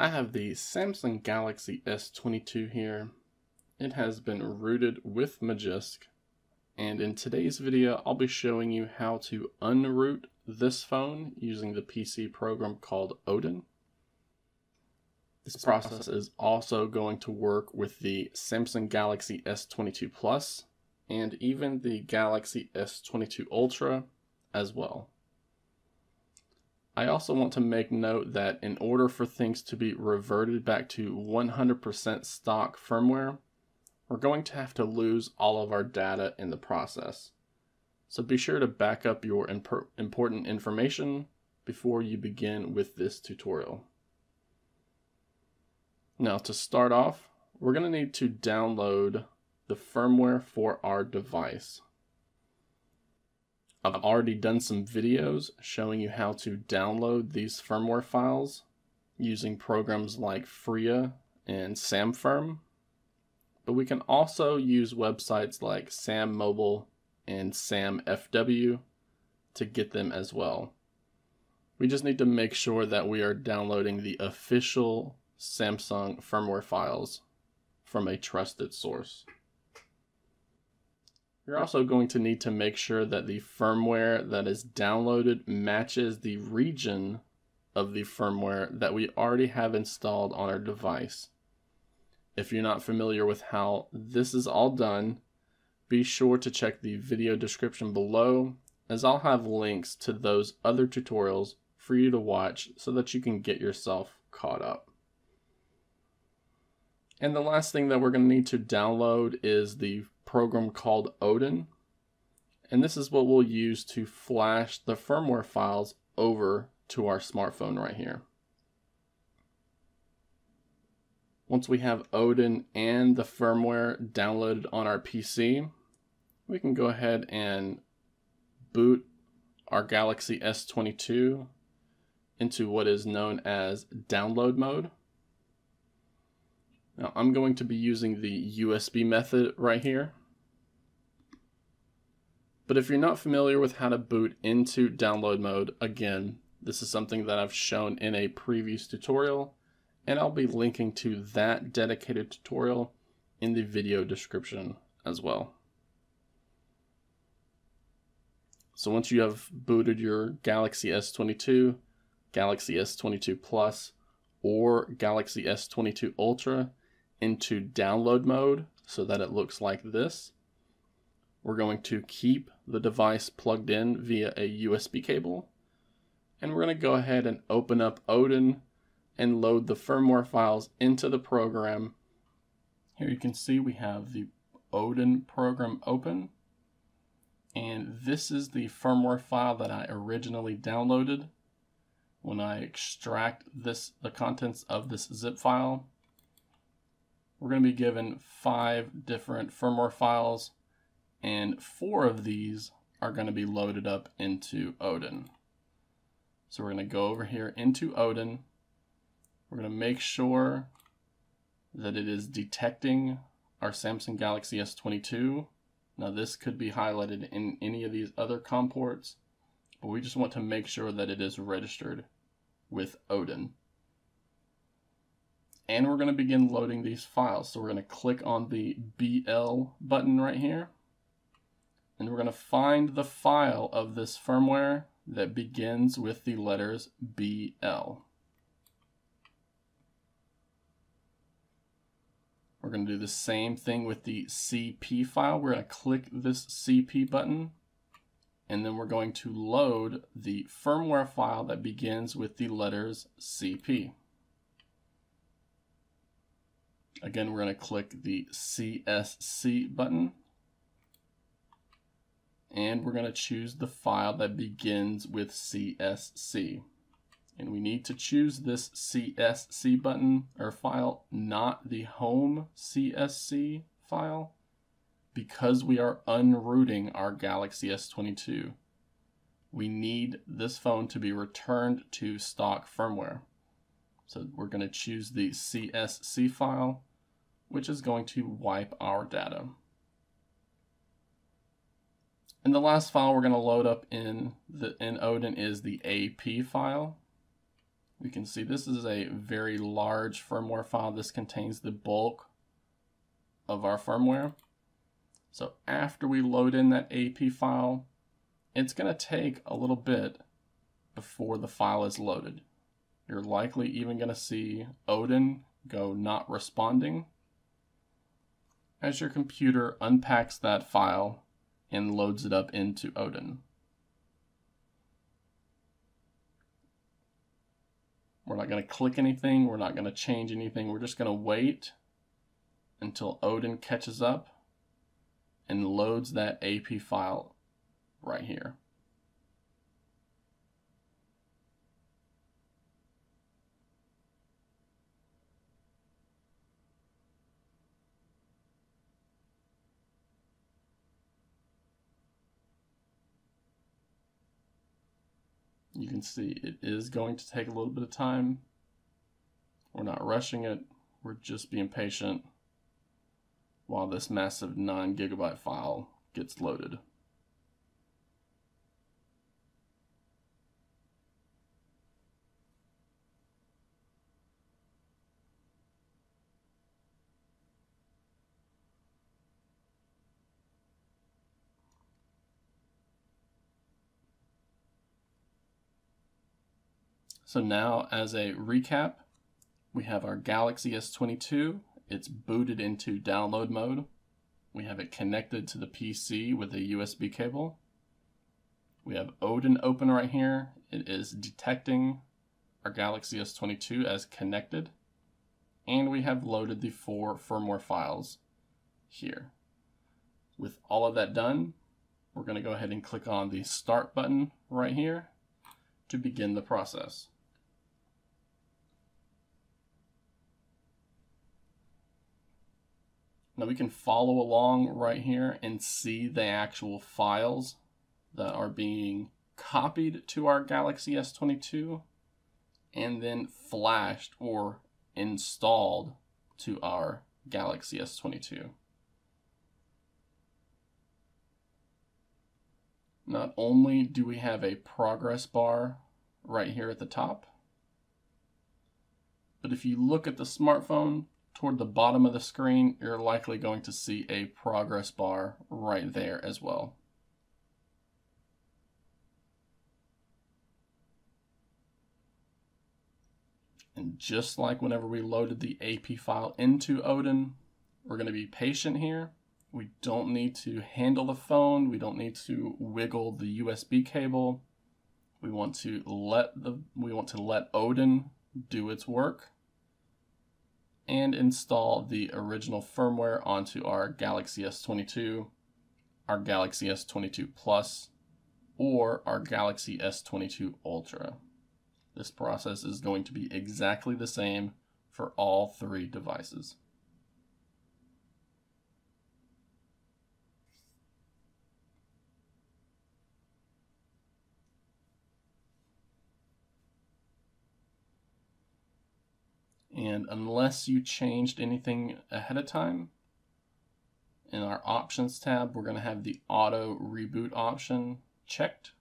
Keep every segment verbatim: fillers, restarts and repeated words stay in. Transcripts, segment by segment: I have the Samsung Galaxy S twenty-two here. It has been rooted with Magisk, and in today's video I'll be showing you how to unroot this phone using the P C program called Odin. This process is also going to work with the Samsung Galaxy S twenty-two Plus and even the Galaxy S twenty-two Ultra as well. I also want to make note that in order for things to be reverted back to one hundred percent stock firmware, we're going to have to lose all of our data in the process. So be sure to back up your imp- important information before you begin with this tutorial. Now, to start off, we're going to need to download the firmware for our device. I've already done some videos showing you how to download these firmware files using programs like Frija and SamFirm, but we can also use websites like SamMobile and SamFW to get them as well. We just need to make sure that we are downloading the official Samsung firmware files from a trusted source. You're also going to need to make sure that the firmware that is downloaded matches the region of the firmware that we already have installed on our device. If you're not familiar with how this is all done, be sure to check the video description below, as I'll have links to those other tutorials for you to watch so that you can get yourself caught up. And the last thing that we're going to need to download is the program called Odin, and this is what we'll use to flash the firmware files over to our smartphone right here. Once we have Odin and the firmware downloaded on our P C, we can go ahead and boot our Galaxy S twenty-two into what is known as Download Mode. Now, I'm going to be using the U S B method right here. But if you're not familiar with how to boot into download mode, again, this is something that I've shown in a previous tutorial, and I'll be linking to that dedicated tutorial in the video description as well. So once you have booted your Galaxy S twenty-two, Galaxy S twenty-two Plus, or Galaxy S twenty-two Ultra into download mode so that it looks like this, we're going to keep the device plugged in via a U S B cable, and we're going to go ahead and open up Odin and load the firmware files into the program. Here you can see we have the Odin program open, and this is the firmware file that I originally downloaded. When I extract this, the contents of this zip file, we're going to be given five different firmware files, and four of these are going to be loaded up into Odin. So we're going to go over here into Odin. We're going to make sure that it is detecting our Samsung Galaxy S twenty-two. Now, this could be highlighted in any of these other COM ports, but we just want to make sure that it is registered with Odin. And we're going to begin loading these files. So we're going to click on the B L button right here, and we're going to find the file of this firmware that begins with the letters B L. We're going to do the same thing with the C P file. We're going to click this C P button, and then we're going to load the firmware file that begins with the letters C P. Again, we're going to click the C S C button, and we're going to choose the file that begins with C S C. And we need to choose this C S C button or file, not the home C S C file, because we are unrooting our Galaxy S twenty-two. We need this phone to be returned to stock firmware. So we're going to choose the C S C file, which is going to wipe our data. And the last file we're going to load up in the in Odin is the A P file. we can see this is a very large firmware file. This contains the bulk of our firmware. So after we load in that A P file, it's going to take a little bit before the file is loaded. You're likely even going to see Odin go not responding as your computer unpacks that file and loads it up into Odin. We're not going to click anything, we're not going to change anything, we're just going to wait until Odin catches up and loads that A P file right here. You can see it is going to take a little bit of time. We're not rushing it. We're just being patient while this massive nine gigabyte file gets loaded. So now, as a recap, we have our Galaxy S twenty-two. It's booted into download mode. We have it connected to the P C with a U S B cable. We have Odin open right here. It is detecting our Galaxy S twenty-two as connected. And we have loaded the four firmware files here. With all of that done, we're going to go ahead and click on the Start button right here to begin the process. Now we can follow along right here and see the actual files that are being copied to our Galaxy S twenty-two and then flashed or installed to our Galaxy S twenty-two. Not only do we have a progress bar right here at the top, but if you look at the smartphone, toward the bottom of the screen, you're likely going to see a progress bar right there as well. And just like whenever we loaded the A P file into Odin, we're going to be patient here. We don't need to handle the phone. We don't need to wiggle the U S B cable. We want to let the we want to let Odin do its work and install the original firmware onto our Galaxy S twenty-two, our Galaxy S twenty-two Plus, or our Galaxy S twenty-two Ultra. This process is going to be exactly the same for all three devices. And unless you changed anything ahead of time, in our options tab, we're going to have the auto reboot option checked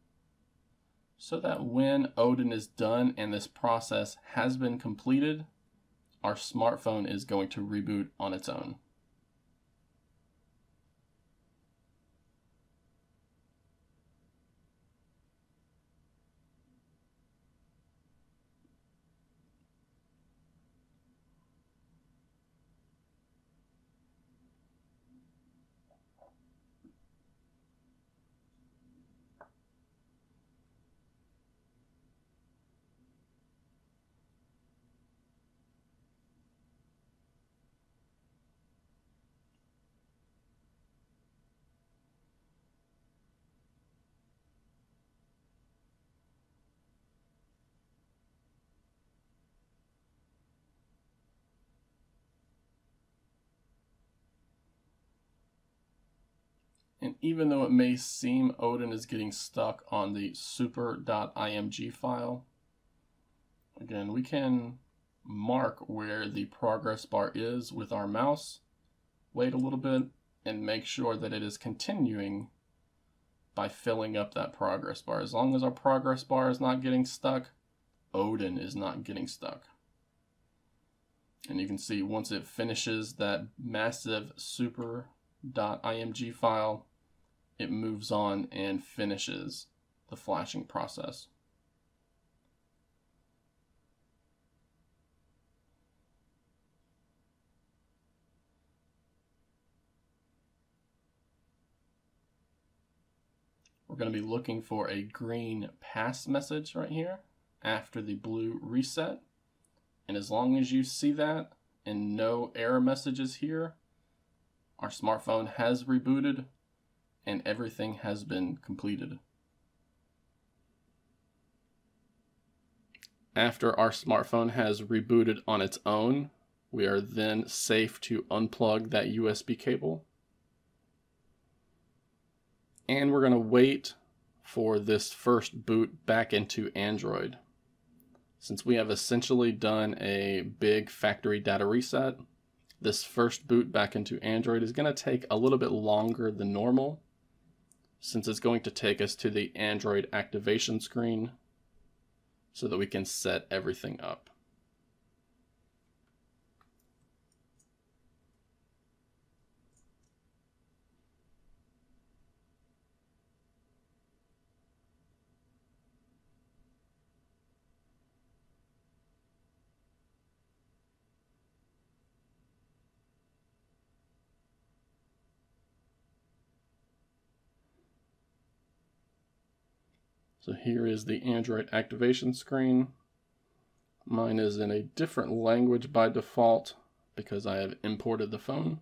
so that when Odin is done and this process has been completed, our smartphone is going to reboot on its own. And even though it may seem Odin is getting stuck on the super.img file, again, we can mark where the progress bar is with our mouse, wait a little bit, and make sure that it is continuing by filling up that progress bar. As long as our progress bar is not getting stuck, Odin is not getting stuck. And you can see once it finishes that massive super dot I M G file, it moves on and finishes the flashing process. We're going to be looking for a green pass message right here after the blue reset. And as long as you see that and no error messages here, our smartphone has rebooted and everything has been completed. After our smartphone has rebooted on its own, we are then safe to unplug that U S B cable. And we're going to wait for this first boot back into Android. Since we have essentially done a big factory data reset, this first boot back into Android is going to take a little bit longer than normal, since it's going to take us to the Android activation screen so that we can set everything up. So here is the Android activation screen. Mine is in a different language by default because I have imported the phone.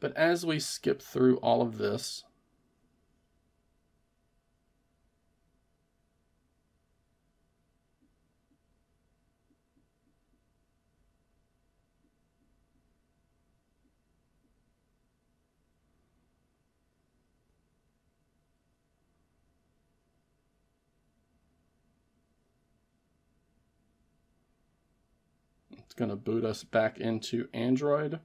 But as we skip through all of this, it's going to boot us back into Android.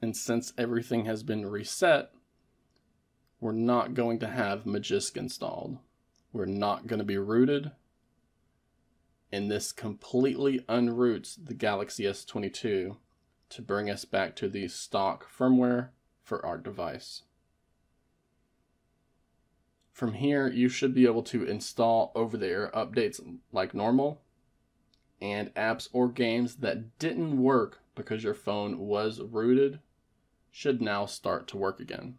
And since everything has been reset, we're not going to have Magisk installed. We're not going to be rooted. And this completely unroots the Galaxy S twenty-two. To bring us back to the stock firmware for our device. From here, you should be able to install over-the-air updates like normal, and apps or games that didn't work because your phone was rooted should now start to work again.